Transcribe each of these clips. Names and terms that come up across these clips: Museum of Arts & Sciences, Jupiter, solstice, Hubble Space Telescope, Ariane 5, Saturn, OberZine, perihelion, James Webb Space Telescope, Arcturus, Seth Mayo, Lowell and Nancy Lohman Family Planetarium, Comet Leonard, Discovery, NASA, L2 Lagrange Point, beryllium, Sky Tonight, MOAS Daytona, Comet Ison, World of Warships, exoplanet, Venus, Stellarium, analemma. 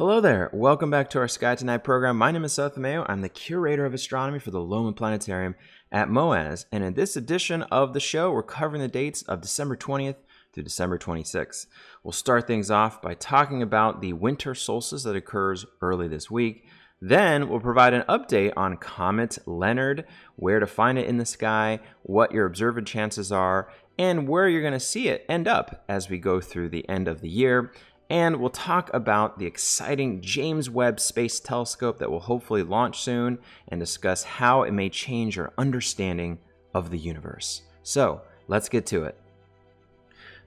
Hello there, welcome back to our Sky Tonight program. My name is Seth Mayo. I'm the curator of astronomy for the Lohman Planetarium at MOAS, and in this edition of the show, we're covering the dates of December 20th through December 26th. We'll start things off by talking about the winter solstice that occurs early this week. Then we'll provide an update on Comet Leonard, where to find it in the sky, what your observant chances are, and where you're going to see it end up as we go through the end of the year. And we'll talk about the exciting James Webb Space Telescope that will hopefully launch soon and discuss how it may change our understanding of the universe. So let's get to it.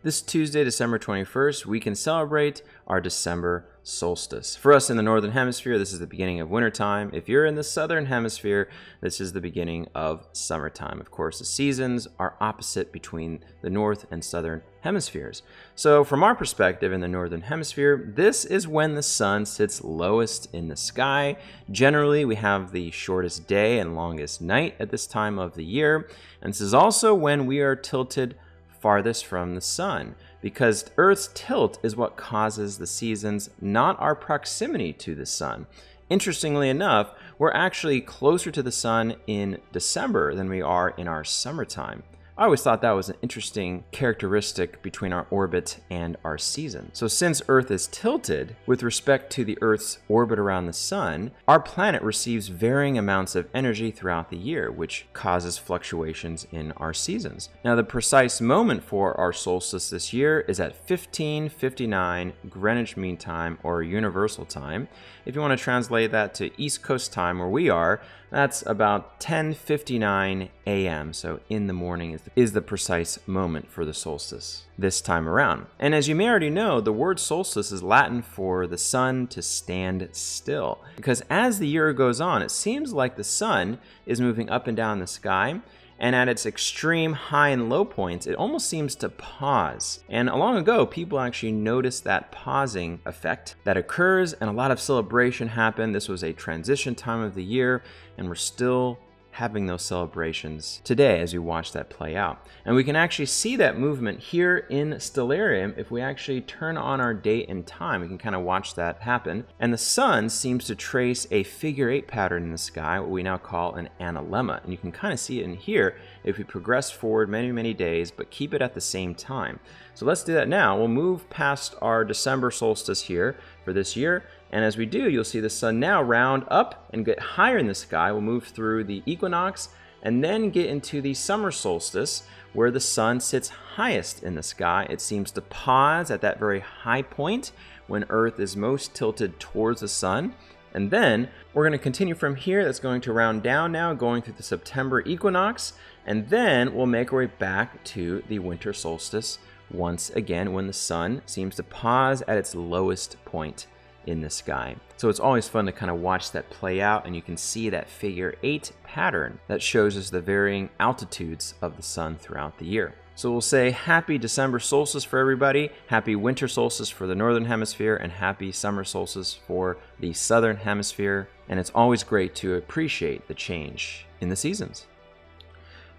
This Tuesday, December 21st, we can celebrate our December solstice. For us in the Northern Hemisphere, this is the beginning of wintertime. If you're in the Southern Hemisphere, this is the beginning of summertime. Of course, the seasons are opposite between the North and Southern Hemispheres. So from our perspective in the Northern Hemisphere, this is when the sun sits lowest in the sky. Generally, we have the shortest day and longest night at this time of the year. And this is also when we are tilted farthest from the sun, because Earth's tilt is what causes the seasons, not our proximity to the sun. Interestingly enough, we're actually closer to the sun in December than we are in our summertime. I always thought that was an interesting characteristic between our orbit and our season. So since Earth is tilted with respect to the Earth's orbit around the sun, our planet receives varying amounts of energy throughout the year, which causes fluctuations in our seasons. Now, the precise moment for our solstice this year is at 15:59 Greenwich Mean Time, or Universal Time. If you want to translate that to East Coast time, where we are, that's about 10:59 a.m. So in the morning is the precise moment for the solstice this time around. And as you may already know, the word solstice is Latin for the sun to stand still, because as the year goes on, it seems like the sun is moving up and down the sky. And at its extreme high and low points, it almost seems to pause. And long ago, people actually noticed that pausing effect that occurs, and a lot of celebration happened. This was a transition time of the year, and we're still having those celebrations today as we watch that play out. And we can actually see that movement here in Stellarium. If we actually turn on our date and time, we can kind of watch that happen. And the sun seems to trace a figure-8 pattern in the sky, what we now call an analemma. And you can kind of see it in here if we progress forward many, many days, but keep it at the same time. So let's do that now. We'll move past our December solstice here for this year. And as we do, you'll see the sun now round up and get higher in the sky. We'll move through the equinox and then get into the summer solstice, where the sun sits highest in the sky. It seems to pause at that very high point when Earth is most tilted towards the sun. And then we're going to continue from here. That's going to round down now, going through the September equinox. And then we'll make our way back to the winter solstice once again, when the sun seems to pause at its lowest point in the sky. So it's always fun to kind of watch that play out, and you can see that figure-8 pattern that shows us the varying altitudes of the sun throughout the year. So we'll say happy December solstice for everybody, happy winter solstice for the Northern Hemisphere, and happy summer solstice for the Southern Hemisphere. And it's always great to appreciate the change in the seasons.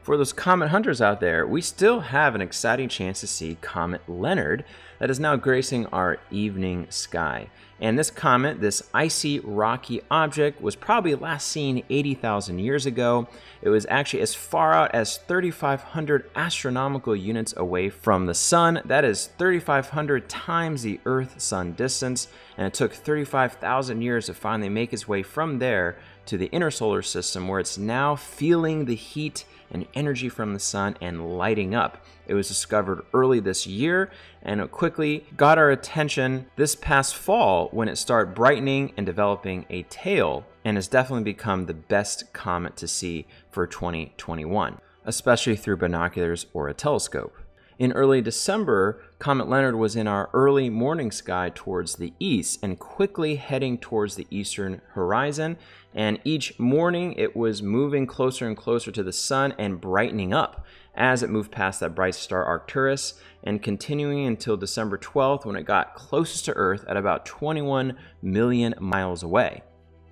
For those comet hunters out there, we still have an exciting chance to see Comet Leonard that is now gracing our evening sky. And this comet, this icy, rocky object, was probably last seen 80,000 years ago. It was actually as far out as 3,500 astronomical units away from the sun. That is 3,500 times the Earth-sun distance, and it took 35,000 years to finally make its way from there to the inner solar system, where it's now feeling the heat and energy from the sun and lighting up. It was discovered early this year, and it quickly got our attention this past fall when it started brightening and developing a tail, and has definitely become the best comet to see for 2021, especially through binoculars or a telescope. In early December, Comet Leonard was in our early morning sky towards the east and quickly heading towards the eastern horizon. And each morning it was moving closer and closer to the sun and brightening up as it moved past that bright star Arcturus, and continuing until December 12th, when it got closest to Earth at about 21 million miles away.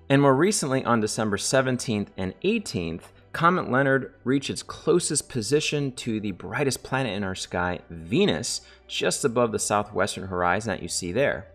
And more recently, on December 17th and 18th, Comet Leonard reached its closest position to the brightest planet in our sky, Venus, just above the southwestern horizon that you see there.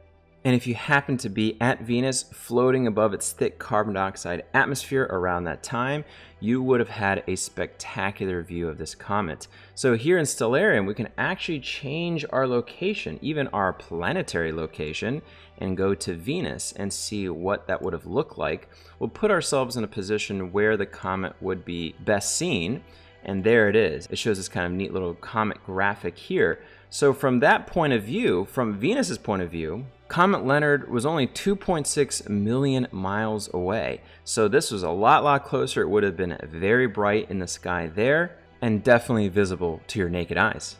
and if you happen to be at Venus floating above its thick carbon dioxide atmosphere around that time, you would have had a spectacular view of this comet. So here in Stellarium, we can actually change our location, even our planetary location, and go to Venus and see what that would have looked like. We'll put ourselves in a position where the comet would be best seen, and there it is. It shows this kind of neat little comet graphic here. So from that point of view, from Venus's point of view, Comet Leonard was only 2.6 million miles away. So this was a lot closer. It would have been very bright in the sky there and definitely visible to your naked eyes.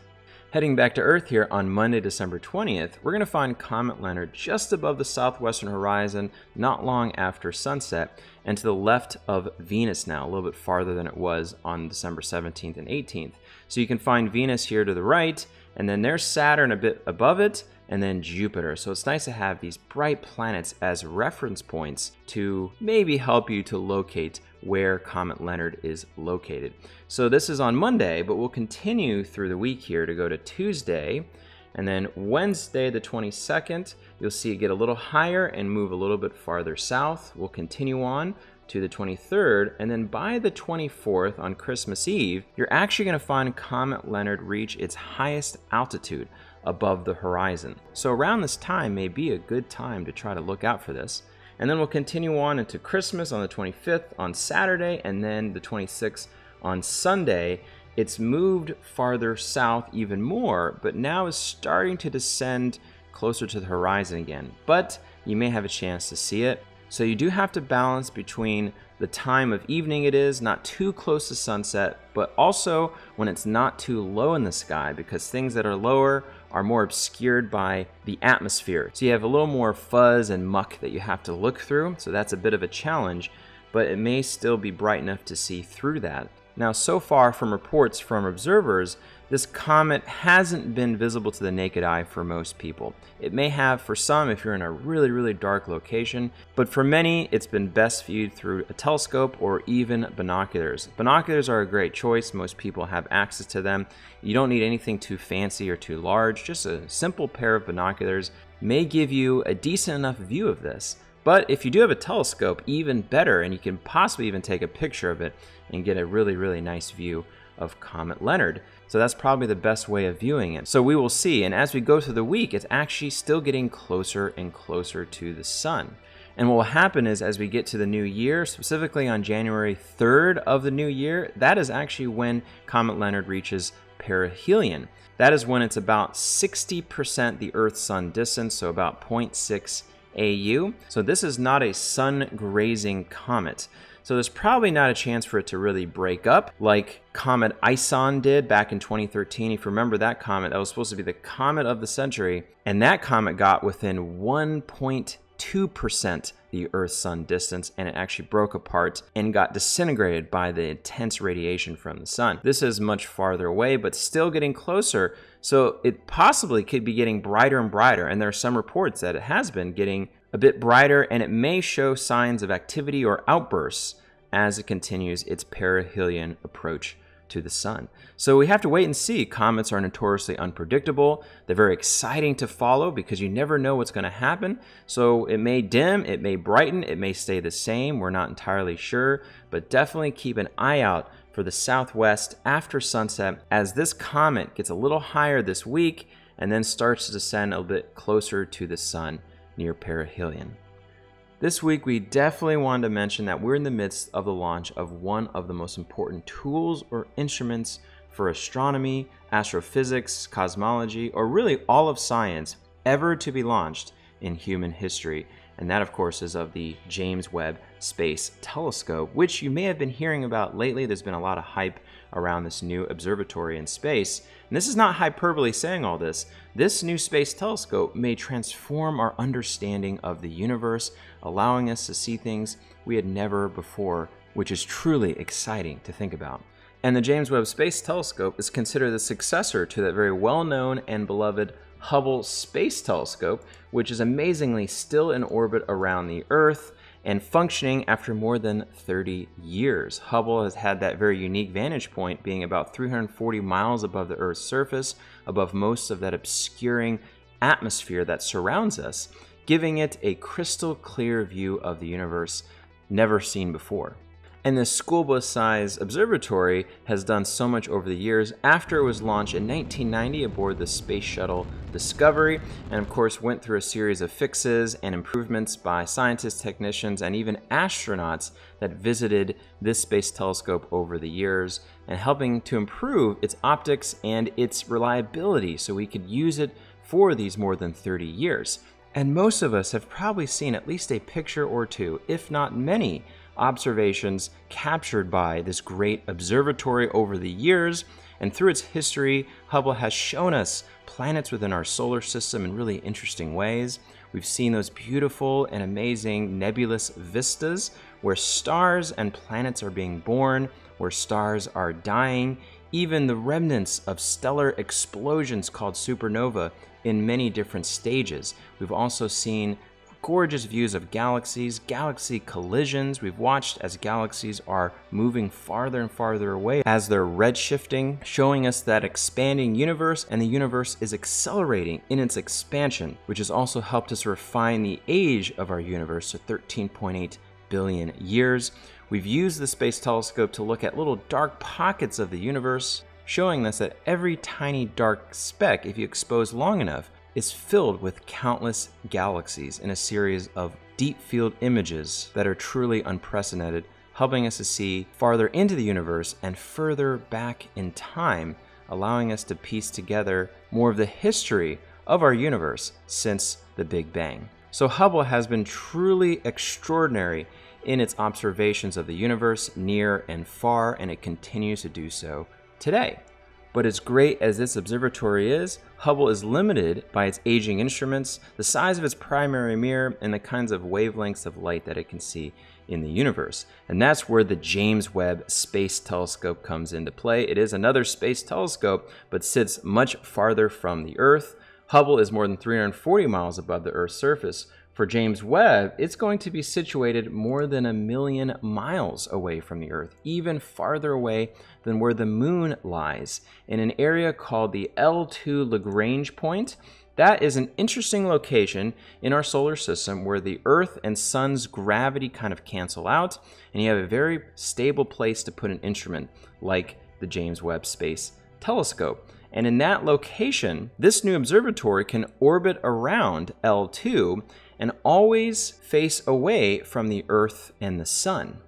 Heading back to Earth here on Monday, December 20th, we're going to find Comet Leonard just above the southwestern horizon, not long after sunset, and to the left of Venus now, a little bit farther than it was on December 17th and 18th. So you can find Venus here to the right, and then there's Saturn a bit above it, and then Jupiter. So it's nice to have these bright planets as reference points to maybe help you to locate where Comet Leonard is located. So this is on Monday, but we'll continue through the week here to go to Tuesday, and then Wednesday the 22nd, you'll see it get a little higher and move a little bit farther south. We'll continue on to the 23rd, and then by the 24th on Christmas Eve, you're actually going to find Comet Leonard reach its highest altitude above the horizon. So around this time may be a good time to try to look out for this. And then we'll continue on into Christmas on the 25th on Saturday, and then the 26th on Sunday. It's moved farther south even more, but now is starting to descend closer to the horizon again. But you may have a chance to see it. So you do have to balance between the time of evening it is, not too close to sunset, but also when it's not too low in the sky, because things that are lower are more obscured by the atmosphere. So you have a little more fuzz and muck that you have to look through. So that's a bit of a challenge, but it may still be bright enough to see through that. Now, so far from reports from observers, this comet hasn't been visible to the naked eye for most people. It may have for some if you're in a really dark location, but for many, it's been best viewed through a telescope or even binoculars. Binoculars are a great choice. Most people have access to them. You don't need anything too fancy or too large. Just a simple pair of binoculars may give you a decent enough view of this. But if you do have a telescope, even better, and you can possibly even take a picture of it and get a really nice view of Comet Leonard. So that's probably the best way of viewing it. So we will see, and as we go through the week, it's actually still getting closer and closer to the sun. And what will happen is as we get to the new year, specifically on January 3rd of the new year, that is actually when Comet Leonard reaches perihelion. That is when it's about 60% the Earth-Sun distance, so about 0.6 AU. So this is not a sun-grazing comet. So there's probably not a chance for it to really break up like Comet Ison did back in 2013. If you remember that comet, that was supposed to be the comet of the century, and that comet got within 1.2% the Earth-Sun distance, and it actually broke apart and got disintegrated by the intense radiation from the sun. This is much farther away, but still getting closer, so it possibly could be getting brighter and brighter, and there are some reports that it has been getting a bit brighter, and it may show signs of activity or outbursts as it continues its perihelion approach to the sun. So we have to wait and see. Comets are notoriously unpredictable. They're very exciting to follow because you never know what's going to happen. So it may dim, it may brighten, it may stay the same. We're not entirely sure, but definitely keep an eye out for the southwest after sunset as this comet gets a little higher this week and then starts to descend a bit closer to the sun near perihelion. This week, we definitely wanted to mention that we're in the midst of the launch of one of the most important tools or instruments for astronomy, astrophysics, cosmology, or really all of science ever to be launched in human history. And that, of course, is of the James Webb Space Telescope, which you may have been hearing about lately. There's been a lot of hype around this new observatory in space. And this is not hyperbole saying all this. This new space telescope may transform our understanding of the universe, allowing us to see things we had never before, which is truly exciting to think about. And the James Webb Space Telescope is considered the successor to that very well-known and beloved Hubble Space Telescope, which is amazingly still in orbit around the Earth and functioning after more than 30 years. Hubble has had that very unique vantage point, being about 340 miles above the Earth's surface, above most of that obscuring atmosphere that surrounds us, giving it a crystal clear view of the universe never seen before. And this school bus-sized observatory has done so much over the years after it was launched in 1990 aboard the space shuttle Discovery, and of course went through a series of fixes and improvements by scientists, technicians, and even astronauts that visited this space telescope over the years, and helping to improve its optics and its reliability so we could use it for these more than 30 years. And most of us have probably seen at least a picture or two, if not many, observations captured by this great observatory over the years. And through its history, Hubble has shown us planets within our solar system in really interesting ways. We've seen those beautiful and amazing nebulous vistas where stars and planets are being born, where stars are dying, even the remnants of stellar explosions called supernova in many different stages. We've also seen gorgeous views of galaxies, galaxy collisions. We've watched as galaxies are moving farther and farther away as they're redshifting, showing us that expanding universe, and the universe is accelerating in its expansion, which has also helped us refine the age of our universe to 13.8 billion years. We've used the space telescope to look at little dark pockets of the universe, showing us that every tiny dark speck, if you expose long enough, is filled with countless galaxies in a series of deep field images that are truly unprecedented, helping us to see farther into the universe and further back in time, allowing us to piece together more of the history of our universe since the Big Bang. So Hubble has been truly extraordinary in its observations of the universe, near and far, and it continues to do so today. But as great as this observatory is, Hubble is limited by its aging instruments, the size of its primary mirror, and the kinds of wavelengths of light that it can see in the universe. And that's where the James Webb Space Telescope comes into play. It is another space telescope, but sits much farther from the Earth. Hubble is more than 340 miles above the Earth's surface. For James Webb, it's going to be situated more than 1 million miles away from the Earth, even farther away than where the moon lies, in an area called the L2 Lagrange Point. That is an interesting location in our solar system where the Earth and Sun's gravity kind of cancel out, and you have a very stable place to put an instrument like the James Webb Space Telescope. And in that location, this new observatory can orbit around L2 and always face away from the Earth and the Sun.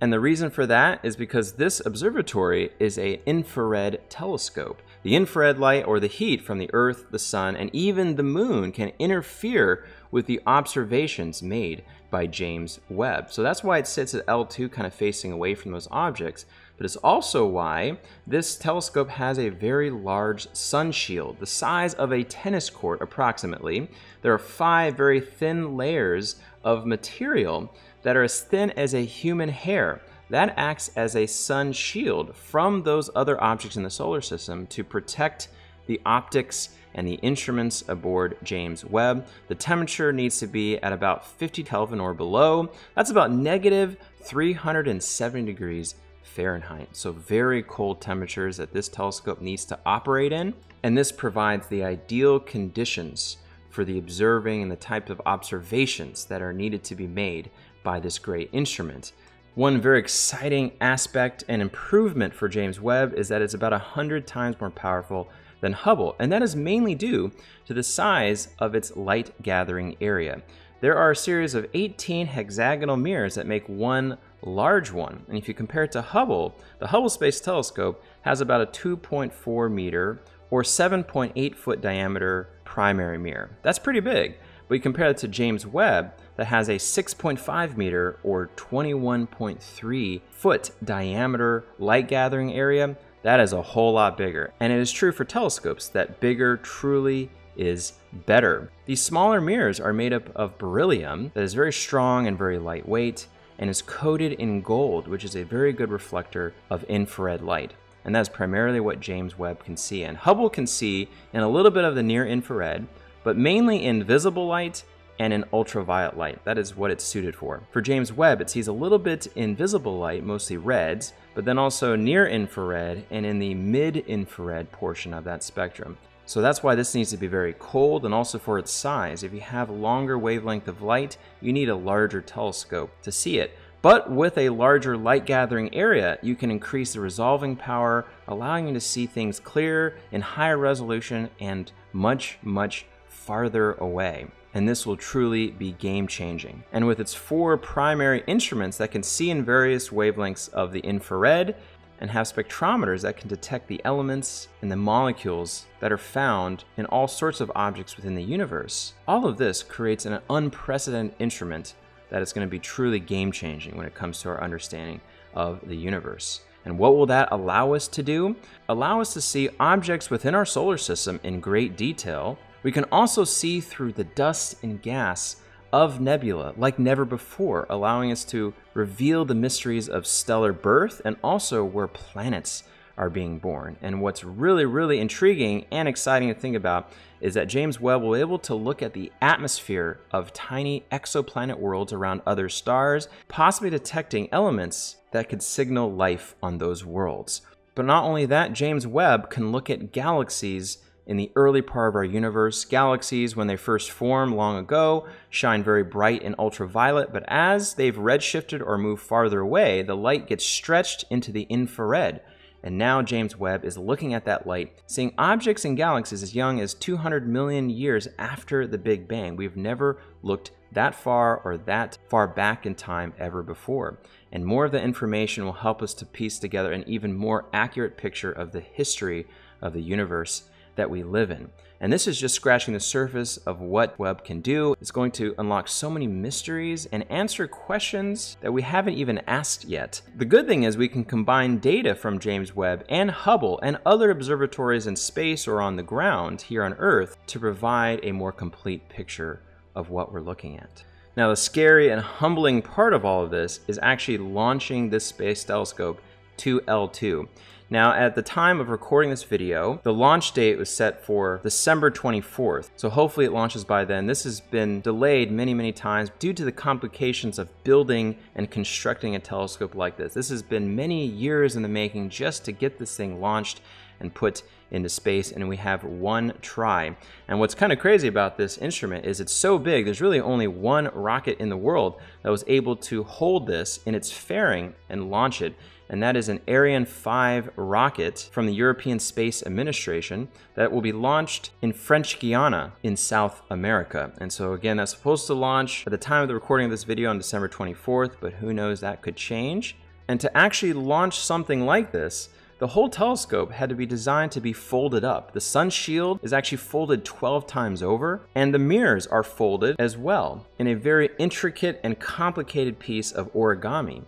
And the reason for that is because this observatory is an infrared telescope. The infrared light, or the heat from the Earth, the Sun, and even the Moon can interfere with the observations made by James Webb. So that's why it sits at L2, kind of facing away from those objects. But it's also why this telescope has a very large sun shield, the size of a tennis court approximately. There are 5 very thin layers of material that are as thin as a human hair. That acts as a sun shield from those other objects in the solar system to protect the optics and the instruments aboard James Webb. The temperature needs to be at about 50 Kelvin or below. That's about -370 degrees Fahrenheit. So very cold temperatures that this telescope needs to operate in. And this provides the ideal conditions for the observing and the type of observations that are needed to be made by this great instrument. One very exciting aspect and improvement for James Webb is that it's about 100 times more powerful than Hubble, and that is mainly due to the size of its light gathering area. There are a series of 18 hexagonal mirrors that make one large one, and if you compare it to Hubble, the Hubble Space Telescope has about a 2.4 meter or 7.8 foot diameter primary mirror. That's pretty big, but you compare it to James Webb that has a 6.5 meter or 21.3 foot diameter light gathering area. That is a whole lot bigger, and it is true for telescopes that bigger truly is better. These smaller mirrors are made up of beryllium that is very strong and very lightweight, and is coated in gold, which is a very good reflector of infrared light. And that's primarily what James Webb can see. And Hubble can see in a little bit of the near infrared, but mainly in visible light and in ultraviolet light. That is what it's suited for. For James Webb, it sees a little bit in visible light, mostly reds, but then also near infrared and in the mid-infrared portion of that spectrum. So that's why this needs to be very cold, and also for its size. If you have longer wavelength of light, you need a larger telescope to see it. But with a larger light gathering area, you can increase the resolving power, allowing you to see things clearer, in higher resolution, and much, much farther away. And this will truly be game-changing. And with its four primary instruments that can see in various wavelengths of the infrared, and have spectrometers that can detect the elements and the molecules that are found in all sorts of objects within the universe. All of this creates an unprecedented instrument that is going to be truly game-changing when it comes to our understanding of the universe. And what will that allow us to do? Allow us to see objects within our solar system in great detail. We can also see through the dust and gas of nebula like never before, allowing us to reveal the mysteries of stellar birth and also where planets are being born. And what's really, really intriguing and exciting to think about is that James Webb will be able to look at the atmosphere of tiny exoplanet worlds around other stars, possibly detecting elements that could signal life on those worlds. But not only that, James Webb can look at galaxies in the early part of our universe. Galaxies, when they first formed long ago, shine very bright in ultraviolet, but as they've redshifted or moved farther away, the light gets stretched into the infrared. And now James Webb is looking at that light, seeing objects and galaxies as young as 200 million years after the Big Bang. We've never looked that far or that far back in time ever before. And more of the information will help us to piece together an even more accurate picture of the history of the universe that we live in. And this is just scratching the surface of what Webb can do. It's going to unlock so many mysteries and answer questions that we haven't even asked yet. The good thing is we can combine data from James Webb and Hubble and other observatories in space or on the ground here on Earth to provide a more complete picture of what we're looking at. Now, the scary and humbling part of all of this is actually launching this space telescope to L2. Now, at the time of recording this video, the launch date was set for December 24th, so hopefully it launches by then. This has been delayed many, many times due to the complications of building and constructing a telescope like this. This has been many years in the making just to get this thing launched and put into space, and we have one try. And what's kind of crazy about this instrument is it's so big, there's really only one rocket in the world that was able to hold this in its fairing and launch it, and that is an Ariane 5 rocket from the European Space Administration that will be launched in French Guiana in South America. And so again, that's supposed to launch at the time of the recording of this video on December 24th, but who knows, that could change. And to actually launch something like this, the whole telescope had to be designed to be folded up. The sun shield is actually folded 12 times over, and the mirrors are folded as well in a very intricate and complicated piece of origami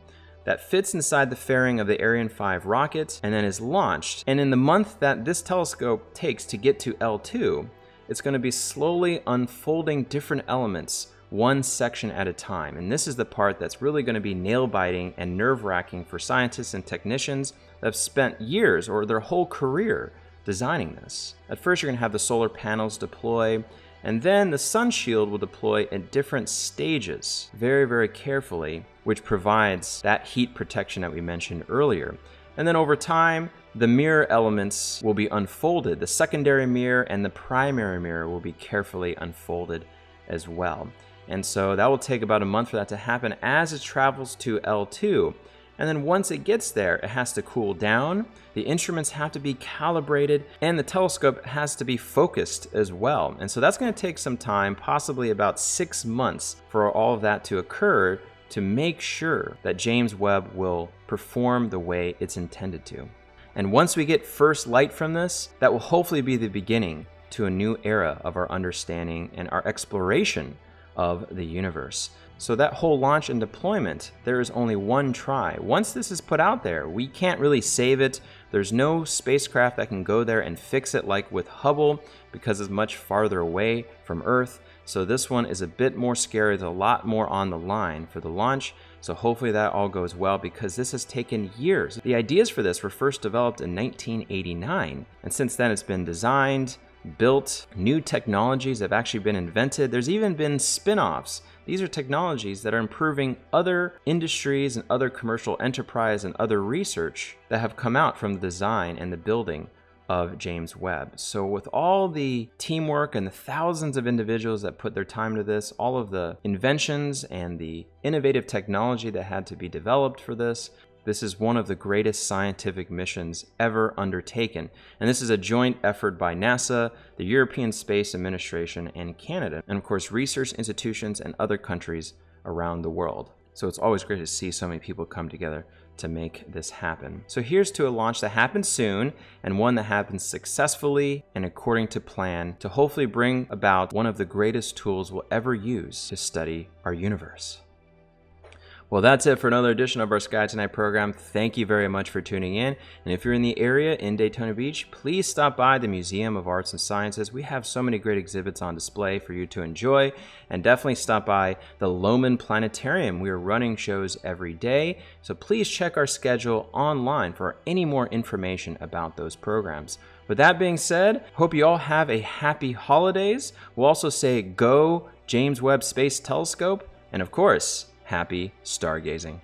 that fits inside the fairing of the Ariane 5 rocket and then is launched. And in the month that this telescope takes to get to L2, it's going to be slowly unfolding different elements, one section at a time. And this is the part that's really going to be nail-biting and nerve-wracking for scientists and technicians that have spent years or their whole career designing this. At first, you're going to have the solar panels deploy, and then the sun shield will deploy at different stages very, very carefully, which provides that heat protection that we mentioned earlier. And then over time, the mirror elements will be unfolded. The secondary mirror and the primary mirror will be carefully unfolded as well. And so that will take about a month for that to happen as it travels to L2. And then once it gets there, it has to cool down, the instruments have to be calibrated, and the telescope has to be focused as well. And so that's going to take some time, possibly about 6 months, for all of that to occur to make sure that James Webb will perform the way it's intended to. And once we get first light from this, that will hopefully be the beginning to a new era of our understanding and our exploration of the universe. So that whole launch and deployment, there is only one try. Once this is put out there, we can't really save it. There's no spacecraft that can go there and fix it like with Hubble, because it's much farther away from Earth. So this one is a bit more scary. There's a lot more on the line for the launch. So hopefully that all goes well, because this has taken years. The ideas for this were first developed in 1989. And since then it's been designed, built, new technologies have actually been invented. There's even been spin-offs. These are technologies that are improving other industries and other commercial enterprise and other research that have come out from the design and the building of James Webb. So with all the teamwork and the thousands of individuals that put their time to this, all of the inventions and the innovative technology that had to be developed for this, this is one of the greatest scientific missions ever undertaken. And this is a joint effort by NASA, the European Space Administration, and Canada, and of course research institutions and other countries around the world. So it's always great to see so many people come together to make this happen. So here's to a launch that happens soon, and one that happens successfully and according to plan, to hopefully bring about one of the greatest tools we'll ever use to study our universe. Well, that's it for another edition of our Sky Tonight program. Thank you very much for tuning in. And if you're in the area in Daytona Beach, please stop by the Museum of Arts and Sciences. We have so many great exhibits on display for you to enjoy. And definitely stop by the Lohman Planetarium. We are running shows every day. So please check our schedule online for any more information about those programs. With that being said, hope you all have a happy holidays. We'll also say go James Webb Space Telescope. And of course, happy stargazing.